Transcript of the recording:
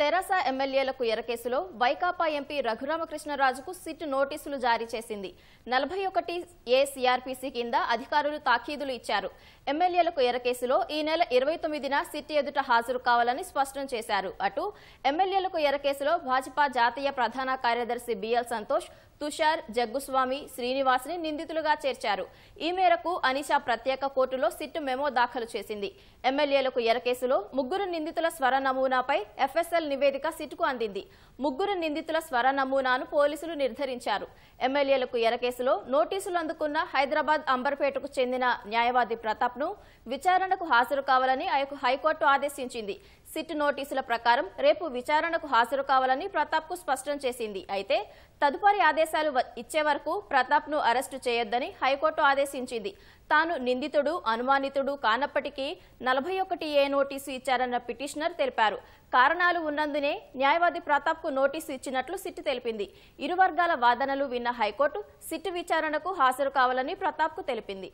తెరస ఎమ్మెల్యేలకు ఎరకేసులో వైకాపా ఎంపీ రఘురామ కృష్ణరాజుకు సిట్ నోటీసులు జారీ చేసింది. 41A CRPC కింద అధికారులు తాకీదులు ఇచ్చారు. ఎమ్మెల్యేలకు ఎరకేసులో ఈ నెల 29న సిట్ ఎదుట హాజరు కావాలని స్పష్టం చేశారు. అటు ఎమ్మెల్యేలకు ఎరకేసులో భాజపా జాతీయ ప్రధాన కార్యదర్శి BL సంతోష్, तुषार जग्गुस्वामी, श्रीनिवास ने निंदितुलुगा चेर्चारु. ई मेरकु अनीशा प्रत्येक कोर्टुलो सिट मेमो दाखलु चेसिंदी. एम्मेल्येलकु एरकेसुलो मुग्गुरु निंदितुल स्वर नमूनापै FSL निवेदिक सिट्कु अंदिंदी. मुग्गुरु निंदितुल स्वर नमूनानु पोलीसुलु निर्धारिंचारु. एम्मेल्येलकु एरकेसुलो नोटीसुलु अंदुकुन्न हैदराबाद अंबरपेटकु चेंदिन न्यायवादी प्रताप्नु विचारणकु हाजरु कावाలని హైకోర్టు ఆదేశించింది. సిట్ నోటీసుల ప్రకారం రేపు విచారణకు హాజరు కావాలని ప్రతాప్కు స్పష్టం చేసింది. అయితే తదుపరి ఆదేశాలు ఇచ్చే వరకు ప్రతాప్ను అరెస్ట్ చేయొద్దని హైకోర్టు ఆదేశించింది. తాను నిందితుడు అనుమానితుడు కానప్పటికీ 41A నోటీసు ఇచ్చారన్న పిటిషనర్ తెలిపారు. కారణాలు ఉన్నందునే న్యాయవాది ప్రతాప్కు నోటీసు ఇచ్చినట్లు సిట్ తెలిపింది. ఇరు వర్గాల వాదనలు విన్న హైకోర్టు సిట్ విచారణకు హాజరు కావాలని ప్రతాప్కు తెలిపింది.